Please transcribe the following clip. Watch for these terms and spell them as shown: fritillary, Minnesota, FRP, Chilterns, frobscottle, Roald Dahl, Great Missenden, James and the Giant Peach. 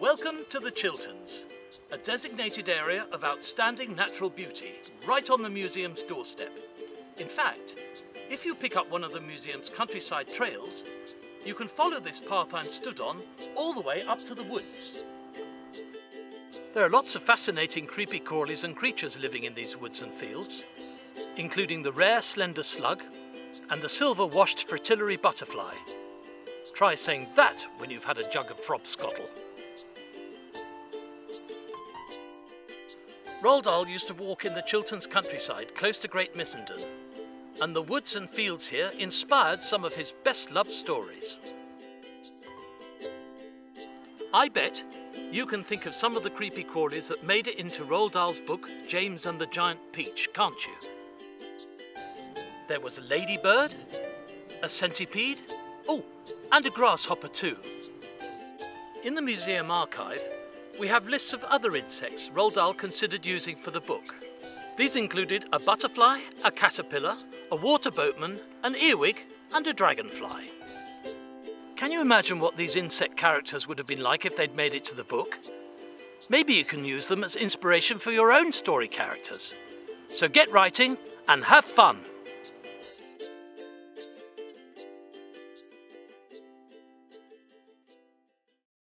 Welcome to the Chilterns, a designated area of outstanding natural beauty, right on the museum's doorstep. In fact, if you pick up one of the museum's countryside trails, you can follow this path I'm stood on all the way up to the woods. There are lots of fascinating creepy crawlies and creatures living in these woods and fields, including the rare slender slug and the silver-washed fritillary butterfly. Try saying that when you've had a jug of frobscottle. Roald Dahl used to walk in the Chilterns countryside close to Great Missenden, and the woods and fields here inspired some of his best-loved stories. I bet you can think of some of the creepy crawlies that made it into Roald Dahl's book James and the Giant Peach, can't you? There was a ladybird, a centipede, and a grasshopper too. In the museum archive, we have lists of other insects Roald Dahl considered using for the book. These included a butterfly, a caterpillar, a water boatman, an earwig, and a dragonfly. Can you imagine what these insect characters would have been like if they'd made it to the book? Maybe you can use them as inspiration for your own story characters. So get writing and have fun!